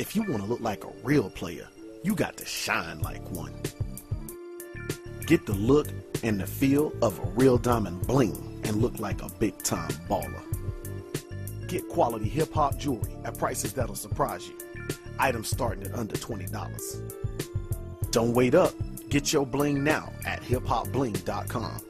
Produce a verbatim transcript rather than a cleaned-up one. If you want to look like a real player, you got to shine like one. Get the look and the feel of a real diamond bling and look like a big-time baller. Get quality hip-hop jewelry at prices that'll surprise you. Items starting at under twenty dollars. Don't wait up. Get your bling now at hip hop bling dot com.